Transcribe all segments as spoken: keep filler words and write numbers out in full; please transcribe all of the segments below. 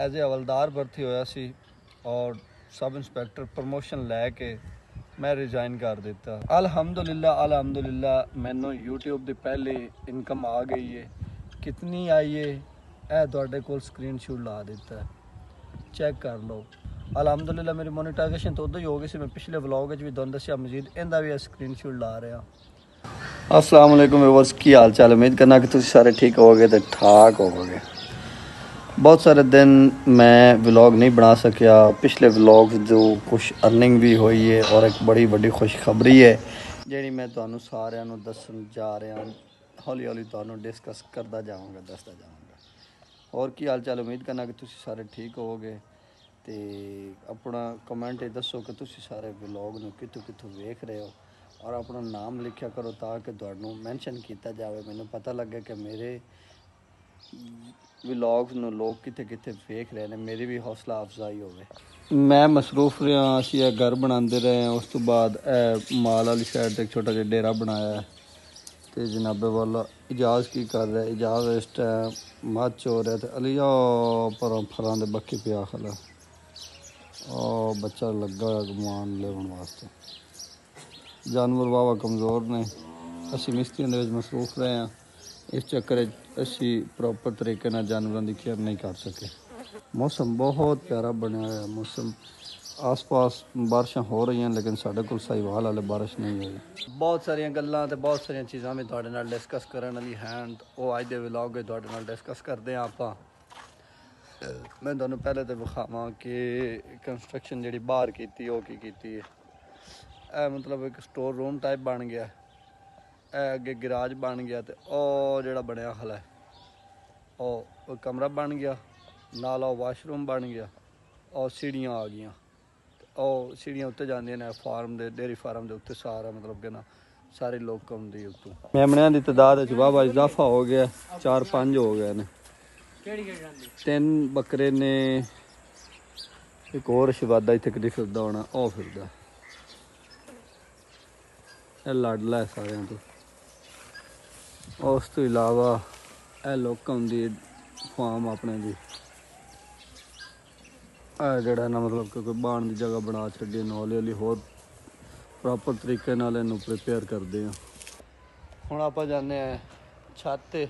As a हवलदार भर्ती होया सी और सब इंस्पैक्टर प्रमोशन लैके मैं रिजाइन कर दिता। अलहमदुलिल्लाह अलहमदुलिल्लाह मैनू यूट्यूब की पहली इनकम आ गई है। कितनी आई है यह तुहाडे कोल स्क्रीनशॉट ला दिता है, चेक कर लो। अलहमदुलिल्लाह मेरी मोनीटाइजेशन तो उदों ही हो गई सी, मैं पिछले व्लॉग में भी तुहानू दस्सिया, मजीद इहदा भी स्क्रीनशॉट ला रहा। अस्सलाम वालेकुम व्यूअर्स, की हाल चाल, उम्मीद करना कि तुम सारे ठीक होवोगे तो ठाक होवोगे। बहुत सारे दिन मैं व्लॉग नहीं बना सकिया, पिछले व्लॉग जो कुछ अर्निंग भी हुई है और एक बड़ी बड़ी खुशखबरी है जी मैं तुहानू सारे दसन जा रहा, हौली हौली तुहानू डिस्कस करता जाऊँगा, दसता जाऊँगा। और की हाल चाल, उम्मीद करना कि तुम सारे ठीक होवोगे। तो अपना कमेंट दसो कि तुम सारे व्लॉग नूं कितों कितों वेख रहे हो और अपना नाम लिखा करो ताकि तुहानू मैंशन किया जाए, मैंने पता लगे कि मेरे व्लॉग्स नूं लोग कितने कितने वेख रहे हैं, मेरी भी हौसला अफजाई होवे। मैं मसरूफ रहा, असी घर बनाते रहे हैं, उस तो बाद माल वाली साइड तक छोटा जिहा डेरा बनाया है। तो जनाबे वाला इजाज की कर रहा है, इजाज इस टाइम मच हो रहा है तो अली पर फरां दे बक्की पिया खला और बच्चा लगा गुमान लेवन वास्ते। जानवर वाहवा कमज़ोर ने, असी मिस्त्रियों के मसरूफ रहे हैं, इस चक्कर असी प्रॉपर तरीके नाल जानवरों की केयर नहीं कर सके। मौसम बहुत प्यारा बनया हुआ है, मौसम आस पास बारिशां हो रही हैं लेकिन साढ़े कोल साहिवाल वाले बारिश नहीं हुई। बहुत सारिया गल्लां ते बहुत सारिया चीज़ां मैं तुहाडे नाल डिस्कस करन वाली हैं, वो अज दे व्लॉग में तुहाडे नाल डिस्कस करदे आं आपां। मैं तुहानू पहले तो विखावां कि कंस्ट्रक्शन जिहड़ी बाहर कीती ओह की कीती है। ए मतलब एक स्टोर रूम टाइप बन गया, अगे गराज बन गया, तो और जो बनया खला है और कमरा बन गया, नाल वाशरूम बन गया और सीढ़ियाँ आ गई और सीढ़ियाँ उत्ते जांदियां ने फार्म दे डेयरी फार्म के उत्ते, सारा मतलब कि ना सारे लोग कम दी उत्तों। मेमणियां दी तादाद च वाह वाह इजाफा हो गया, चार पाँच हो गए ने, तीन बकरे ने, एक होर शबादा इत्थे कदी फिरदा होना, ओह फिरदा लाडला है सारियां तो। उस तो इलावा यह लोगों की फार्म अपने जी जड़ा ना मतलब कोई बहन की जगह बना छड़ी, हौली हौली होर प्रॉपर तरीके इन्हू प्रिपेयर करते हैं। हुण आपां जाने छत ते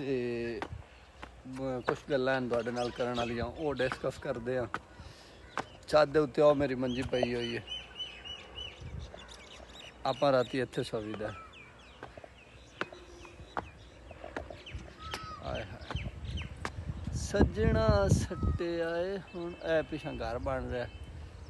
कुछ गल्लां तुहाडे नाल करन वालियां ओह डिस्कस करते हैं। छत दे उत्ते मेरी मंजी पई हुई है, आप राती इत्थे सवी दा आए हाय सजना सट्टे आए। हुण ए पिछा घर बन रहा है,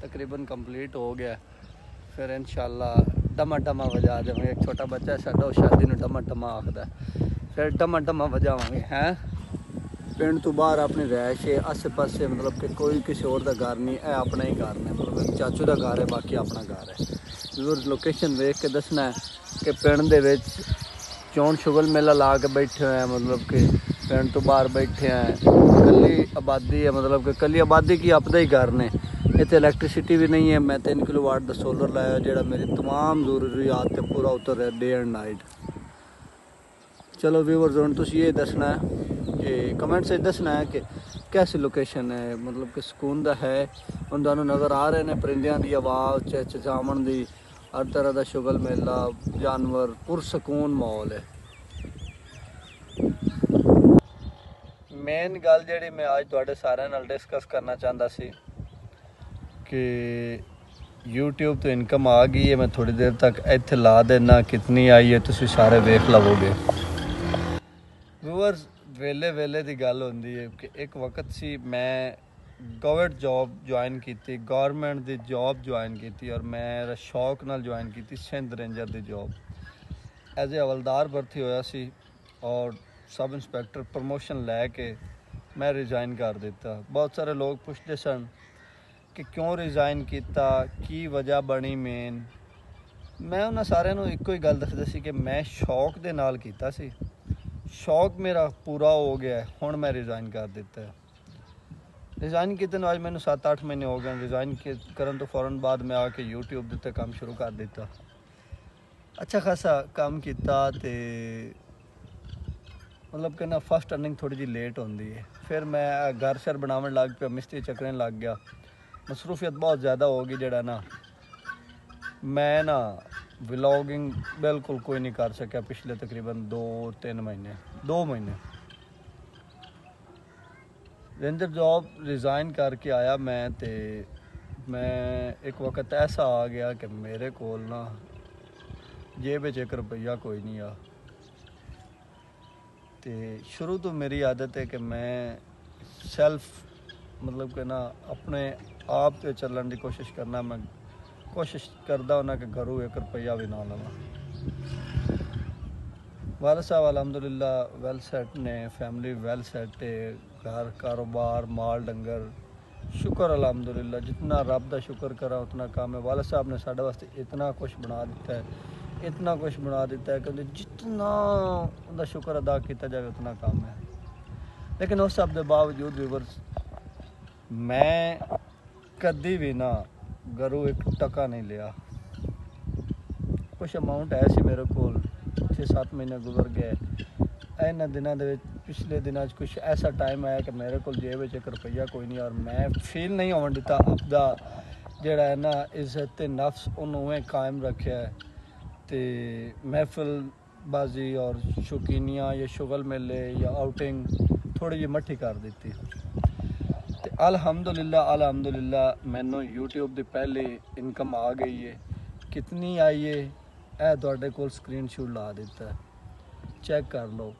तकरीबन कंप्लीट हो गया, फिर इंशाल्लाह टमा टमा वजा देंगे। एक छोटा बच्चा है साडा, शादी में टमा टमा आखदा, फिर टमा टमा वजावांगे हैं। पिंड तो बाहर अपनी रहायश है, आसे पासे मतलब कि कोई किसी होर दा घर नहीं, ए अपना ही घर है, मतलब चाचू दा घर है, बाकी अपना घर है। जरूर लोकेशन देख के दसना है कि पिंड के चौन शुगल मेला ला के बैठे हैं, मतलब कि पिंड तो बाहर बैठे हैं, कली आबादी है, मतलब कि कली आबादी की अपना ही घर ने। इतने इलैक्ट्रिसिटी भी नहीं है, मैं तीन किलो वाट का सोलर लाया जो मेरी तमाम जरूरियात पर पूरा उतर है डे एंड नाइट। चलो व्यूअर्स हुण तुसीं ये दसना है कि कमेंट्स दसना है कि कैसी लोकेशन है, मतलब कि सुकून दा है। हुण तुहानू नज़र आ रहे हैं परिंदियां की आवाज़, चहचहावन की, हर तरह का शुगल मेला, जानवर, पुरसकून माहौल है। मेन गल जी मैं आज तुहाडे सारे नाल डिस्कस करना चाहता सी कि यूट्यूब तो इनकम आ गई है, मैं थोड़ी देर तक इत्थे ला देना, कितनी आई है तुसीं सारे वेख लवोगे। व्यूअर्स वेले वेले की गल होंदी है कि एक वक्त सी मैं गवर्नमेंट जॉब ज्वाइन की, गवर्नमेंट की जॉब ज्वाइन की और मेरा शौक नाल ज्वाइन की सिंध रेंजर की जॉब। एज ए हवलदार भर्ती होया सी और सब इंस्पैक्टर प्रमोशन लैके मैं रिजाइन कर दिता। बहुत सारे लोग पूछते सन कि क्यों रिजाइन किया, की वजह बनी मेन। मैं उन्होंने सारे इको ही गल दसदा सी कि मैं शौक दे नाल कीता सी, शौक मेरा पूरा हो गया है, हुण मैं रिजाइन कर दिता है। रिजाइन किए अज मैंने सत्त अठ महीने हो गए, रिजाइन करन तो फौरन बाद मैं आके यूट्यूब उत्ते काम शुरू कर दिता, अच्छा खासा काम किया, मतलब कि ना फर्स्ट अर्निंग थोड़ी जी लेट होती है। फिर मैं घर शर बनावन लग पाया, मिस्त्री चक्कर लग गया, मसरूफियत बहुत ज़्यादा होगी जड़ा ना मैं ना व्लॉगिंग बिल्कुल कोई नहीं कर सकिया। पिछले तकरीबन दो तीन महीने दो महीने जिन जब जॉब रिज़ाइन करके आया मैं ते मैं एक वक्त ऐसा आ गया कि मेरे कोल ना जेब च एक रुपया कोई नहीं आ। ते शुरू तो मेरी आदत है कि मैं सेल्फ मतलब कि ना अपने आप पे चलने की कोशिश करना, मैं कोशिश करता हूँ कि घरों एक रुपया भी ना लवा। वाल साहब अलहमदुल्ला वेल सेट ने, फैमिली वेल सेट है, घर कारोबार माल डंगर शुक्र अलहमदुल्ला, जितना रब का शुक्र करा उतना काम है। वाल साहब ने साढ़े वास्ते इतना कुछ बना दिता है, इतना कुछ बना दिता है कि जितना उनका शुक्र अदा किया जाए उतना काम है। लेकिन उस सब के बावजूद व्यूवर्स मैं कभी भी ना घरों एक टका नहीं लिया। कुछ अमाउंट है सी मेरे को, छः सात महीने गुजर गए, इन्होंने दिनों के पिछले दिनों कुछ ऐसा टाइम आया कि मेरे को जेब में एक रुपया कोई नहीं और मैं फील नहीं होने दिता अपना जोड़ा है ना इज्जत नफ्स उन्होंने कायम रखे। तो महफिलबाजी और शौकीनियाँ या शुगल मेले या आउटिंग थोड़ी जी मट्ठी कर दी। अल्हम्दुलिल्लाह अल्हम्दुलिल्लाह मैनू यूट्यूब की पहले इनकम आ गई है। कितनी आई है यह तुहाडे कोल स्क्रीनशॉट ला दिता है, चेक कर लो।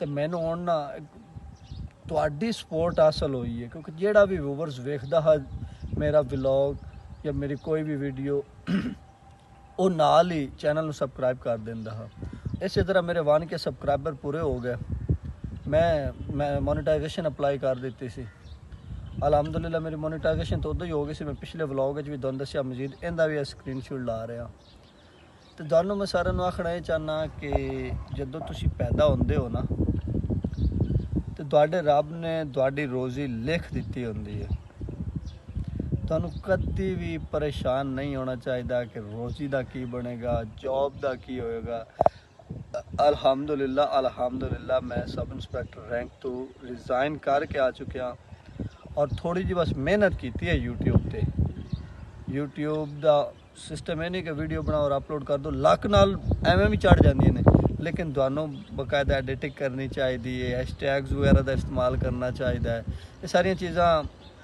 तो मैनू हुण ना तुहाडी सपोर्ट हासिल हुई है क्योंकि जिहड़ा भी व्यूवर्स वेखदा है मेरा व्लॉग या मेरी कोई भी वीडियो वो नाल ही चैनल नूं सबसक्राइब कर दिंदा है। इसी तरह मेरे वन के सबसक्राइबर पूरे हो गए, मैं मैं मोनेटाइजेशन अप्लाई कर दी सी। अलहमदुलिल्लाह मेरी मोनीटाइजेशन तो उदों ही हो गई सी। मैं पिछले व्लॉग भी तुहानूं दस्सिया, मजीद इहदा भी स्क्रीनशॉट ला रहा। तो तुहानूं मैं सारे आखना यह चाहना कि जदों तुसीं पैदा होंदे हो ना तो तुहाडे रब ने तुहाडी रोज़ी लिख दित्ती होंदी है। तुहानूं कदी भी परेशान नहीं होना चाहिए कि रोज़ी का की बनेगा, जॉब का की होएगा। अलहमदुलिल्लाह अलहमदुलिल्लाह मैं सब इंस्पैक्टर रैंक तो रिज़ाइन करके आ चुकिया और थोड़ी जी बस मेहनत की है यूट्यूब पे। यूट्यूब का सिस्टम यह नहीं कि वीडियो बनाओ और अपलोड कर दो, लक नाल एवें भी चढ़ जाती ने, लेकिन तुहानूं बकायदा एडिटिंग करनी चाहिए, हैशटैग्स वगैरह का इस्तेमाल करना चाहिए। ये सारिया चीज़ा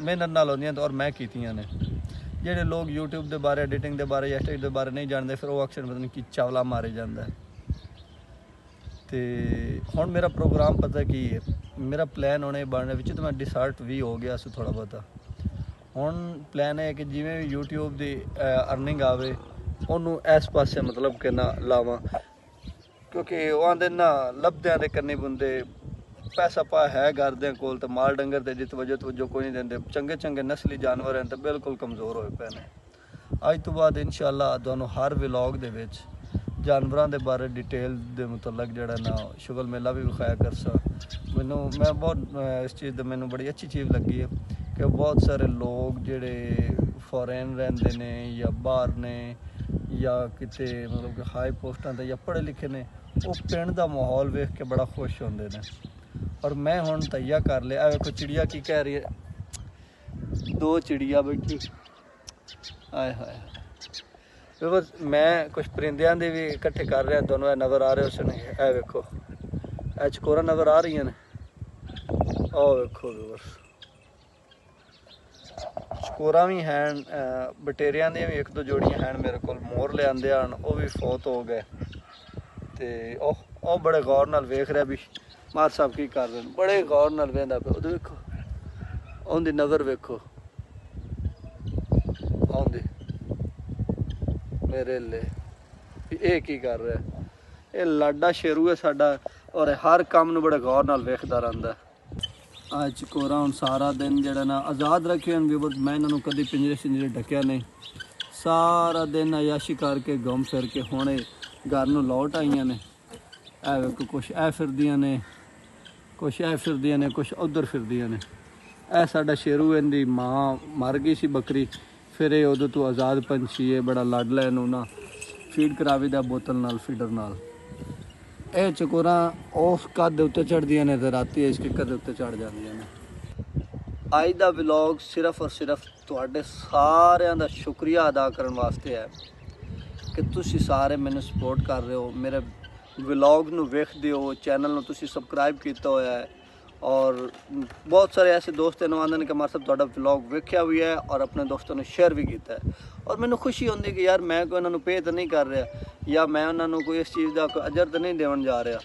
मेहनत नाल होंदियां और मैं कीतियां ने। जेडे लोग यूट्यूब के बारे एडिटिंग के बारे हैशटैग के बारे नहीं जानते फिर वो अक्सर मतलब कि चावला मारे जाता है। तो हुण मेरा प्रोग्राम पता की है, मेरा प्लान होने बनने विच तो मैं डिसार्ट भी हो गया सो थोड़ा बहुत। हुण प्लान है कि जिवें यूट्यूब की अर्निंग आवे उन्हूं इस पासे मतलब कि ना लावां, क्योंकि वो आंदे ना लभदियां दे करने बुंदे पैसा पा है घरदियां कोल ते माल डंगर ते जित वजह तवजो कोई नहीं देंदे। चंगे चंगे नस्ली जानवर हैं तो बिल्कुल कमज़ोर होए पए ने। अज तो बाद इंशाअल्लाह तुहानूं हर व्लॉग दे विच जानवरों के बारे डिटेल के मुतलक जड़ा ना शुगल मेला भी विखाया कर सा। मैनू मैं बहुत इस चीज़ का मैनू बड़ी अच्छी चीज़ लगी है कि बहुत सारे लोग जड़े फॉरेन रहते ने या बाहर ने या किते मतलब कि हाई पोस्टां ते या पढ़े लिखे ने, वो पिंड का माहौल वेख के बड़ा खुश होंदे ने। और मैं हुण तैयार कर लिया। वेखो चिड़िया की कह रही है, दो चिड़िया बैठी आए हाय। मैं कुछ परिंदियां दे भी इकट्ठे कर रहा, दोनों है नज़र आ रहे उस वेखो ए चकोरा नज़र आ रही ने। आओ वेखो चकोरा भी हैं, बटेरिया दी भी एक दो जोड़ियां हैं मेरे को, मोर ले आंदे हन वो भी फौत हो गए। तो ओह ओह बड़े गौर नाल वेख रहा भी मार साहब की कर रहे, बड़े गौर नाल वेंदा पे। उधर वेखो उनकी नज़र वेखो आउंदी मेरे ले ये की कर रहा है। ये लाडा शेरू है साडा और हर काम नूं बड़े गौर नाल वेखदा रहिंदा। आज चकोरा हुण सारा दिन जिहड़ा ना आज़ाद रखे हैं व्यूअर्स, मैं इन्हां नूं कदी पिंजरे शिंजरे ढकिया नहीं, सारा दिन अयाशी करके घुम फिर के हुणे घर नूं लौट आईयां ने। ऐ वेखो कुछ ऐ फिरदियां ने, कुछ ऐ फिरदियां ने, कुछ उधर फिरदियां ने। ऐ साडा शेरू इहदी मां मर गई सी बकरी, फिर ये उदों तो आज़ाद पंछी है, बड़ा लाडला इन्हूं ना फीड करावी दा बोतल नाल फीडर नाल। ए चकोरा उस कद उत्ते चढ़दियाँ ने, राती इसके कद उत्ते चढ़ जांदियां ने। अज का व्लॉग सिर्फ और सिर्फ तुहाडे सारिआं दा शुक्रिया अदा करन वास्ते है कि तुसी सारे मैनू सपोर्ट कर रहे हो, मेरे व्लॉग नू वेखदे हो, चैनल नू तुसी सबसक्राइब किया होया है। और बहुत सारे ऐसे दोस्त इन्होंने ने कि हमारे साथ थोड़ा व्लॉग वेख्या भी है और अपने दोस्तों ने शेयर भी किया है। और मैंने खुशी होंगी कि यार मैं कोई इन्होंने पे तो नहीं कर रहा या मैं उन्होंने कोई इस चीज़ का अजर तो नहीं देवन जा रहा,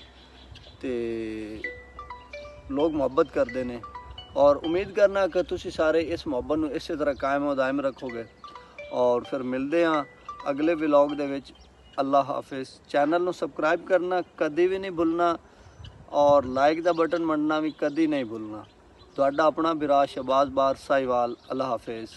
तो लोग मुहब्बत करते हैं। और उम्मीद करना कि तुसी सारे इस मुहब्बत को इस तरह कायम दायम रखोगे। और फिर मिलते हाँ अगले व्लॉग दे विच। अल्लाह हाफिज़। चैनल को सबसक्राइब करना कभी भी नहीं भूलना और लाइक का बटन मन्नना भी कभी नहीं भूलना। तो अपना बिरा शहबाज बार साहिवाल। अल्लाह हाफिज़।